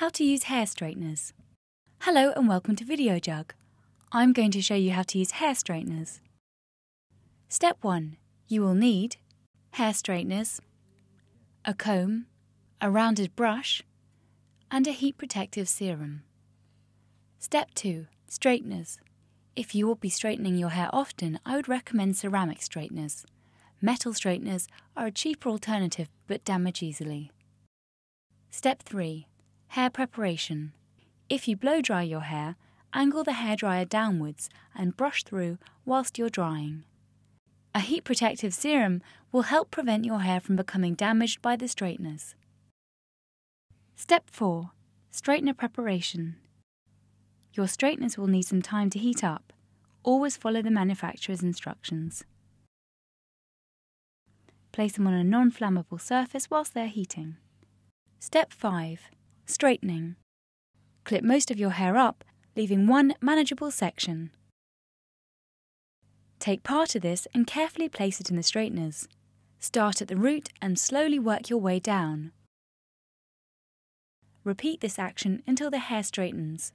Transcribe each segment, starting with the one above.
How to use hair straighteners. Hello and welcome to Videojug. I'm going to show you how to use hair straighteners. Step 1. You will need hair straighteners, a comb, a rounded brush, and a heat protective serum. Step 2. Straighteners. If you will be straightening your hair often, I would recommend ceramic straighteners. Metal straighteners are a cheaper alternative but damage easily. Step 3. Hair preparation. If you blow dry your hair, angle the hairdryer downwards and brush through whilst you're drying. A heat protective serum will help prevent your hair from becoming damaged by the straighteners. Step 4. Straightener preparation. Your straighteners will need some time to heat up. Always follow the manufacturer's instructions. Place them on a non-flammable surface whilst they're heating. Step 5. Straightening. Clip most of your hair up, leaving one manageable section. Take part of this and carefully place it in the straighteners. Start at the root and slowly work your way down. Repeat this action until the hair straightens.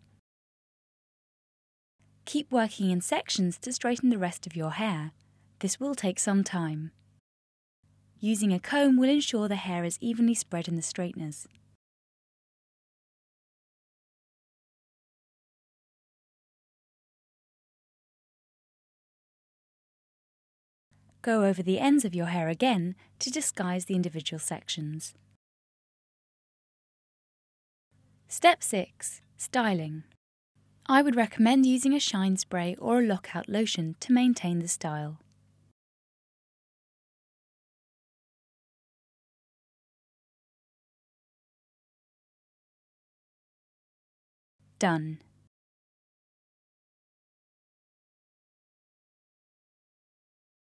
Keep working in sections to straighten the rest of your hair. This will take some time. Using a comb will ensure the hair is evenly spread in the straighteners. Go over the ends of your hair again to disguise the individual sections. Step 6. Styling. I would recommend using a shine spray or a lockout lotion to maintain the style. Done.